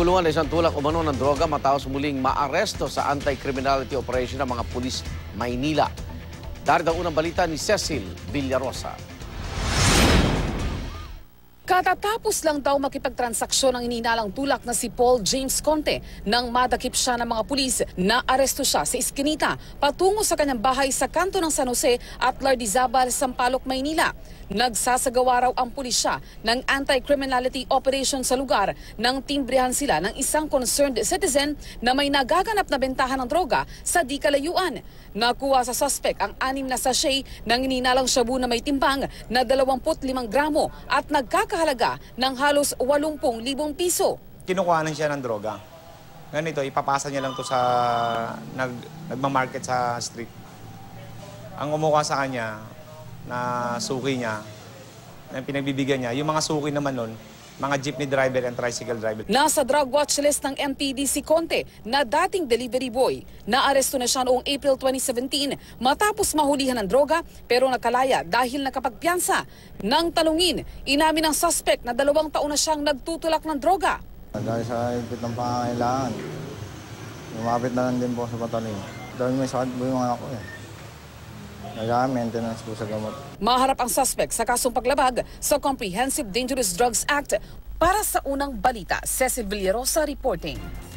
Nakulungan na isang tulak umano ng droga matapos muling maaresto sa anti-criminality operation ng mga pulis Maynila. Darito ang unang balita ni Cecil Villarosa. Katatapos lang daw makipagtransaksyon ang ininalang tulak na si Paul James Conte nang madakip siya ng mga pulis na aresto siya sa iskinita patungo sa kanyang bahay sa kanto ng San Jose at Lardizabal, Sampaloc, Maynila. Nagsasagawa raw ang pulisya ng anti-criminality operation sa lugar nang timbrehan sila ng isang concerned citizen na may nagaganap na bentahan ng droga sa di kalayuan. Nakuha sa suspect ang 6 na sachet ng ininalang shabu na may timbang na 25 gramo at nagkakahalaga ng halos 80,000 piso. Kinukuhanan siya ng droga. Ganito, ipapasa niya lang to sa nagmamarket sa street. Ang umuha sa kanya na suki niya, na pinagbibigyan niya. Yung mga suki naman nun, mga jeepney driver and tricycle driver. Nasa drug watch list ng MPDC Conte na dating delivery boy. Naaresto na siya noong April 2017 matapos mahulihan ng droga pero nakalaya dahil nakapagpiyansa. Nang tanungin, inamin ang suspect na 2 taon na siyang nagtutulak ng droga. Dahil sa higpit ng pangangailangan, lumapit na lang din po sa patalim. Dahil may sakit po yung anak ko eh. Maintenance po sa gamot. Maharap ang suspect sa kasong paglabag sa Comprehensive Dangerous Drugs Act. Para sa unang balita, Cecil Villarosa reporting.